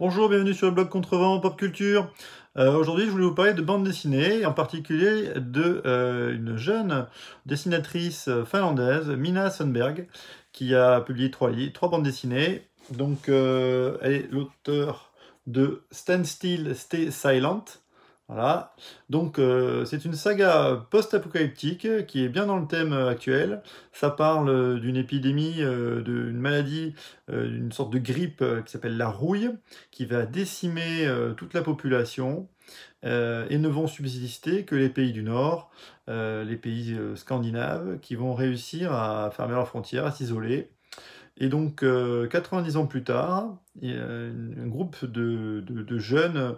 Bonjour, bienvenue sur le blog Contrevent Pop Culture. Aujourd'hui, je voulais vous parler de bande dessinée, en particulier de une jeune dessinatrice finlandaise, Minna Sundberg, qui a publié trois bandes dessinées. Donc, elle est l'auteur de Stand Still, Stay Silent. Voilà. Donc, c'est une saga post-apocalyptique qui est bien dans le thème actuel. Ça parle d'une épidémie, d'une maladie, d'une sorte de grippe qui s'appelle la rouille, qui va décimer toute la population et ne vont subsister que les pays du Nord, les pays scandinaves, qui vont réussir à fermer leurs frontières, à s'isoler. Et donc, 90 ans plus tard, un groupe de jeunes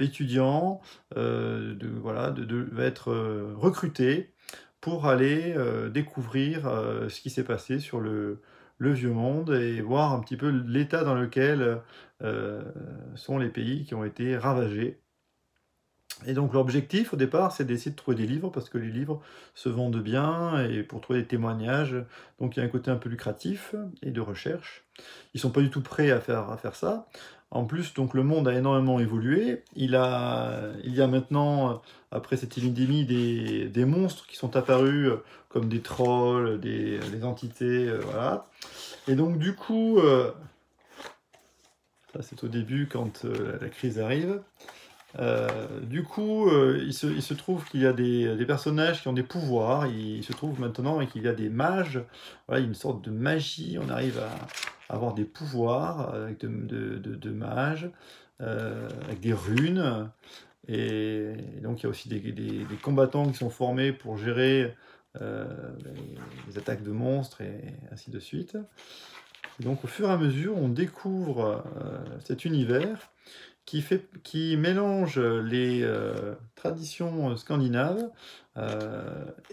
étudiants va être recruté pour aller découvrir ce qui s'est passé sur le vieux monde et voir un petit peu l'état dans lequel sont les pays qui ont été ravagés. Et donc l'objectif au départ, c'est d'essayer de trouver des livres, parce que les livres se vendent bien, et pour trouver des témoignages, donc il y a un côté un peu lucratif et de recherche. Ils ne sont pas du tout prêts à faire ça. En plus, donc, le monde a énormément évolué. Il y a maintenant, après cette épidémie, des monstres qui sont apparus, comme des trolls, des entités, voilà. Et donc du coup, ça c'est au début quand la crise arrive. Il se trouve qu'il y a des personnages qui ont des pouvoirs. Il se trouve maintenant qu'il y a des mages. Voilà, il y a une sorte de magie. On arrive à avoir des pouvoirs avec de mages, avec des runes. Et donc il y a aussi des combattants qui sont formés pour gérer les attaques de monstres et ainsi de suite. Et donc au fur et à mesure, on découvre cet univers qui mélange les traditions scandinaves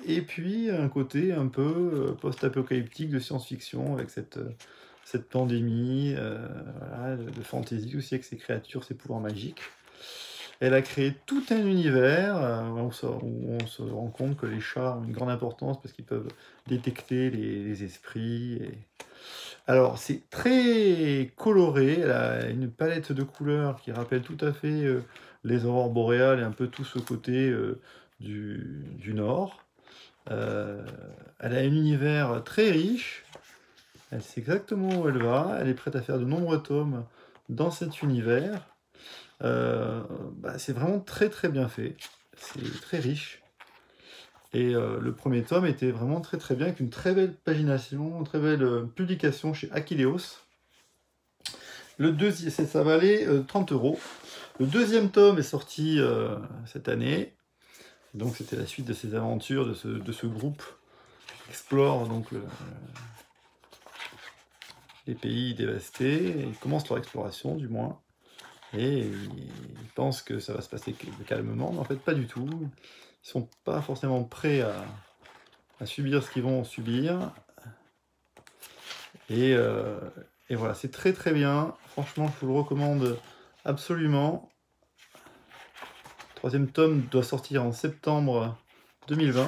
et puis un côté un peu post-apocalyptique de science-fiction avec cette pandémie, voilà, de fantasy aussi, avec ses créatures, ses pouvoirs magiques. Elle a créé tout un univers où on se rend compte que les chats ont une grande importance parce qu'ils peuvent détecter les esprits. Alors, c'est très coloré, elle a une palette de couleurs qui rappelle tout à fait les aurores boréales et un peu tout ce côté du Nord. Elle a un univers très riche, elle sait exactement où elle va, elle est prête à faire de nombreux tomes dans cet univers. C'est vraiment très très bien fait, c'est très riche. Et le premier tome était vraiment très très bien, avec une très belle pagination, une très belle publication chez Akileos. Le deuxième, ça valait 30 €. Le deuxième tome est sorti cette année. Donc c'était la suite de ces aventures, de ce groupe qui explore donc les pays dévastés. Ils commencent leur exploration du moins. Et ils pensent que ça va se passer calmement, mais en fait pas du tout. Ils sont pas forcément prêts à subir ce qu'ils vont subir. Et voilà, c'est très très bien. Franchement, je vous le recommande absolument. Le troisième tome doit sortir en septembre 2020.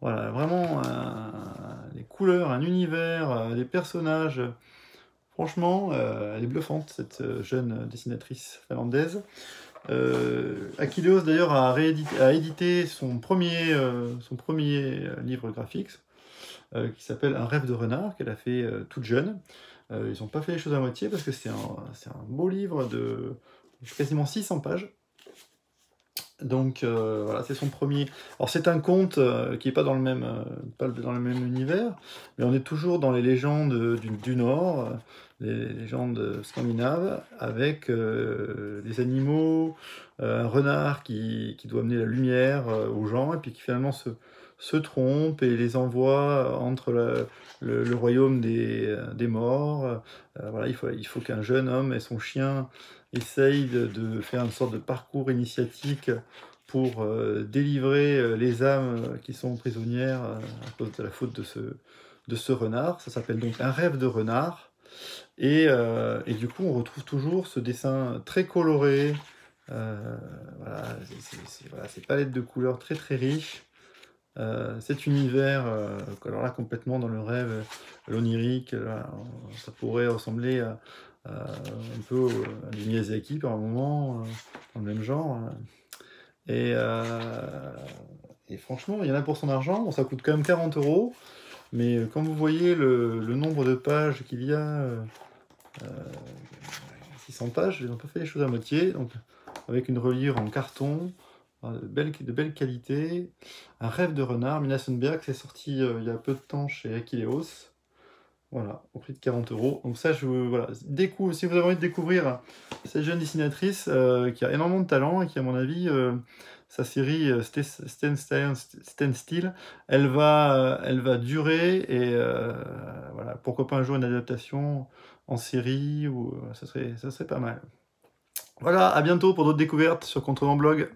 Voilà, vraiment des couleurs, un univers, des personnages. Franchement, elle est bluffante, cette jeune dessinatrice finlandaise. Akileos, d'ailleurs, a édité son premier livre graphique, qui s'appelle Un rêve de renard, qu'elle a fait toute jeune. Ils n'ont pas fait les choses à moitié, parce que c'est un beau livre de quasiment 600 pages. Donc, voilà, c'est son premier. Alors, c'est un conte qui n'est pas dans le même univers, mais on est toujours dans les légendes du Nord, les légendes scandinaves, avec des animaux, un renard qui doit amener la lumière aux gens, et puis qui finalement se trompe et les envoie entre le royaume des morts. Voilà, il faut qu'un jeune homme et son chien essayent de faire une sorte de parcours initiatique pour délivrer les âmes qui sont prisonnières à cause de la faute de ce renard. Ça s'appelle donc Un rêve de renard. Et du coup, on retrouve toujours ce dessin très coloré, voilà, ces palettes de couleurs très très riches. cet univers, alors là complètement dans le rêve, l'onirique, ça pourrait ressembler un peu à du Miyazaki par un moment, dans le même genre. Et franchement, il y en a pour son argent. Bon, ça coûte quand même 40 €, mais quand vous voyez le nombre de pages qu'il y a, 600 pages, ils n'ont pas fait les choses à moitié, donc avec une reliure en carton, de belle qualité. Un rêve de renard, Minna Sundberg, c'est sorti il y a peu de temps chez Akileos, voilà, au prix de 40 €. Donc ça, voilà, si vous avez envie de découvrir cette jeune dessinatrice qui a énormément de talent et qui, à mon avis, sa série Stand Still, elle va durer, et voilà, pourquoi pas un jour une adaptation en série, ou ça serait pas mal. Voilà, à bientôt pour d'autres découvertes sur Contrevent Blog.